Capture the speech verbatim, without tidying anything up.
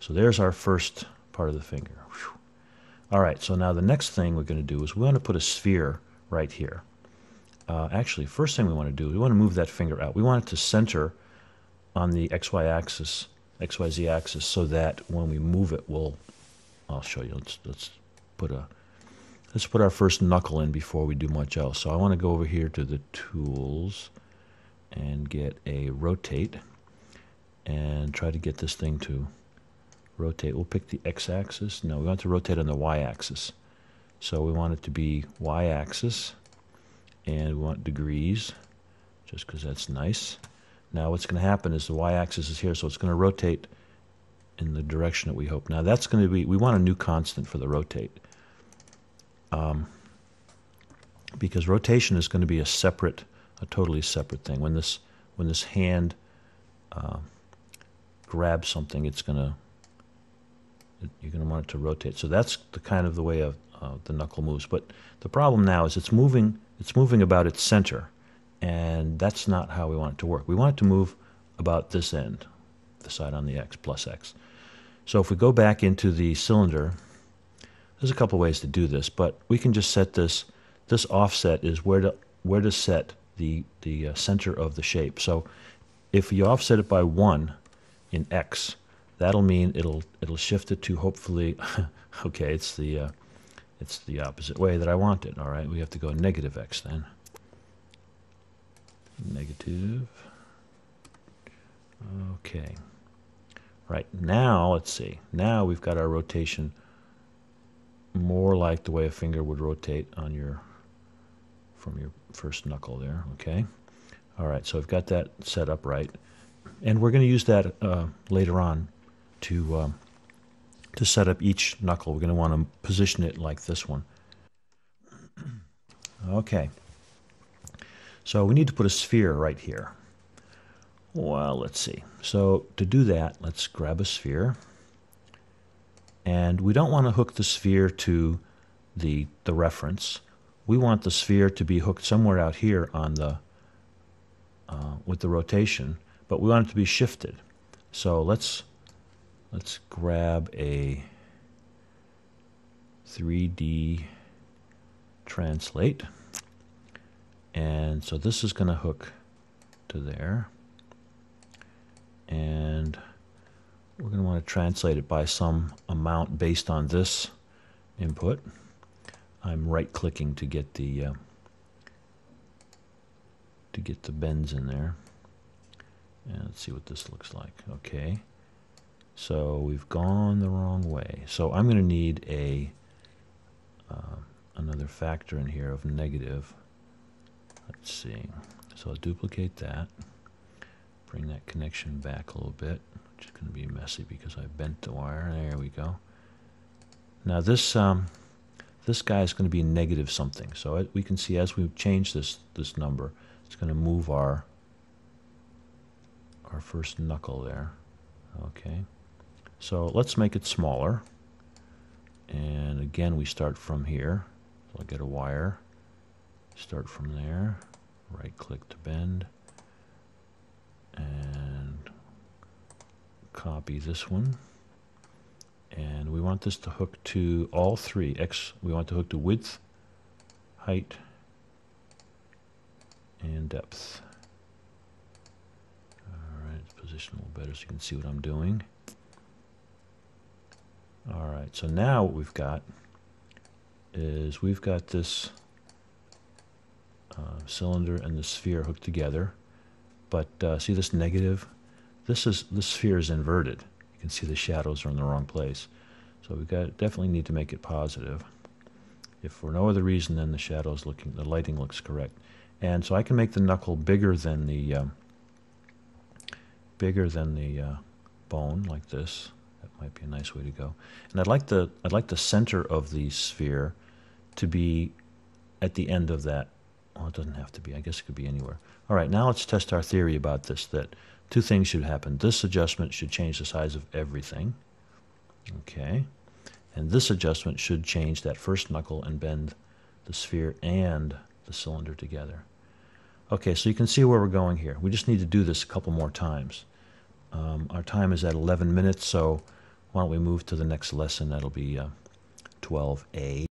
So there's our first part of the finger. Whew. All right, so now the next thing we're going to do is we want to put a sphere right here. Uh, actually, first thing we want to do is we want to move that finger out. We want it to center on the X Y axis, X Y Z axis, so that when we move it, we'll, I'll show you. Let's, let's put a, let's put our first knuckle in before we do much else. So I want to go over here to the tools and get a rotate and try to get this thing to rotate. We'll pick the x-axis. No, we want to rotate on the y-axis. So we want it to be y-axis, and we want degrees, just because that's nice. Now what's going to happen is the y-axis is here, so it's going to rotate in the direction that we hope. Now that's going to be, we want a new constant for the rotate, um, because rotation is going to be a separate, a totally separate thing. When this, when this hand uh, grabs something, it's going to, you're going to want it to rotate. So that's the kind of the way of uh, the knuckle moves. But the problem now is it's moving, it's moving about its center, and that's not how we want it to work. We want it to move about this end, the side on the x, plus x. So if we go back into the cylinder, there's a couple ways to do this, but we can just set this, this offset is where to, where to set the, the uh, center of the shape. So if you offset it by one in x, that'll mean it'll it'll shift it to hopefully okay, it's the uh, it's the opposite way that I want it. All right, we have to go negative x then. Negative. Okay. Right now, let's see. Now we've got our rotation more like the way a finger would rotate on your from your first knuckle there. Okay. All right. So we've got that set up right, and we're going to use that uh, later on. To, um, to set up each knuckle. We're going to want to position it like this one. Okay. So we need to put a sphere right here. Well, let's see. So to do that, let's grab a sphere. And we don't want to hook the sphere to the, the reference. We want the sphere to be hooked somewhere out here on the, uh, with the rotation, but we want it to be shifted. So let's Let's grab a three D translate. And so this is going to hook to there. And we're going to want to translate it by some amount based on this input. I'm right-clicking to get the uh, to get the bends in there. And let's see what this looks like. Okay. So we've gone the wrong way. So I'm going to need a uh, another factor in here of negative. Let's see. So I'll duplicate that. Bring that connection back a little bit, which is going to be messy because I bent the wire. There we go. Now this um, this guy is going to be negative something. So it, we can see as we change this this number, it's going to move our our first knuckle there. Okay. So let's make it smaller, and again we start from here. So I'll get a wire, start from there, right click to bend, and copy this one, and we want this to hook to all three x. We want to hook to width, height, and depth. All right, position a little better so you can see what I'm doing. All right, so now what we've got is we've got this uh, cylinder and the sphere hooked together. But uh, see this negative? This is the sphere is inverted. You can see the shadows are in the wrong place. So we got definitely need to make it positive. If for no other reason than the shadows looking, the lighting looks correct. And so I can make the knuckle bigger than the um, bigger than the uh, bone, like this. Might be a nice way to go. And I'd like the I'd like the center of the sphere to be at the end of that. Well, it doesn't have to be. I guess it could be anywhere. All right, now let's test our theory about this, that two things should happen. This adjustment should change the size of everything. Okay. And this adjustment should change that first knuckle and bend the sphere and the cylinder together. Okay, so you can see where we're going here. We just need to do this a couple more times. Um, our time is at eleven minutes, so Why don't we move to the next lesson? That'll be uh, twelve A.